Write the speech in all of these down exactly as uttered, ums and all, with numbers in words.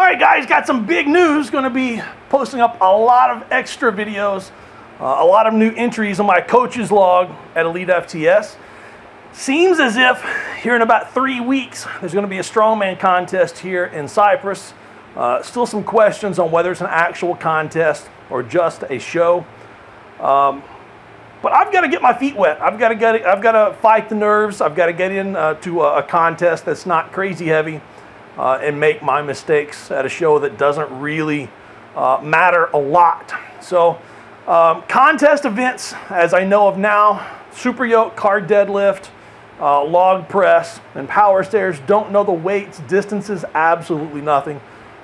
All right, guys, got some big news. Going to be posting up a lot of extra videos, uh, a lot of new entries on my coach's log at Elite F T S. Seems as if here in about three weeks, there's going to be a strongman contest here in Cyprus. Uh, still some questions on whether it's an actual contest or just a show. Um, but I've got to get my feet wet. I've got to get. I've got to fight the nerves. I've got to get in uh, to a, a contest that's not crazy heavy. Uh, and make my mistakes at a show that doesn't really uh, matter a lot. So um, contest events, as I know of now, super yoke, car deadlift, uh, log press, and power stairs, don't know the weights, distances, absolutely nothing.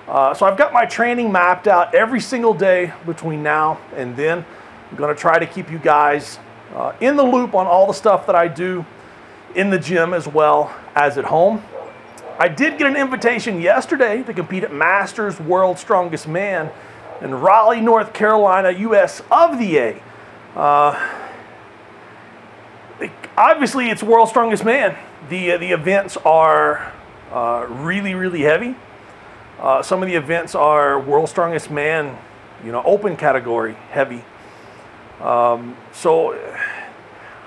Uh, so I've got my training mapped out every single day between now and then. I'm going to try to keep you guys uh, in the loop on all the stuff that I do in the gym as well as at home. I did get an invitation yesterday to compete at Masters World Strongest Man in Raleigh, North Carolina, U S of the A. Uh, it, obviously, it's World Strongest Man. The, uh, the events are uh, really, really heavy. Uh, some of the events are World Strongest Man, you know, open category, heavy. Um, so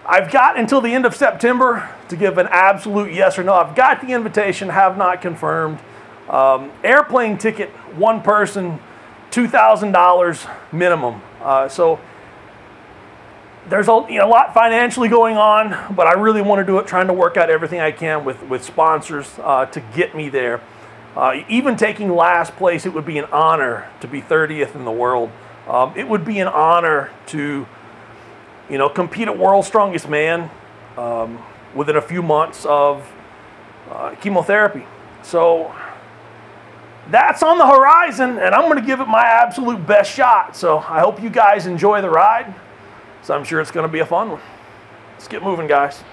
I've got until the end of September to give an absolute yes or no. I've got the invitation, have not confirmed. Um, airplane ticket, one person, two thousand dollars minimum. Uh, so there's a, you know, a lot financially going on, but I really want to do it, trying to work out everything I can with, with sponsors uh, to get me there. Uh, even taking last place, it would be an honor to be thirtieth in the world. Um, it would be an honor to... You know, compete at World's Strongest Man um, within a few months of uh, chemotherapy. So that's on the horizon, and I'm going to give it my absolute best shot. So I hope you guys enjoy the ride. So I'm sure it's going to be a fun one. Let's get moving, guys.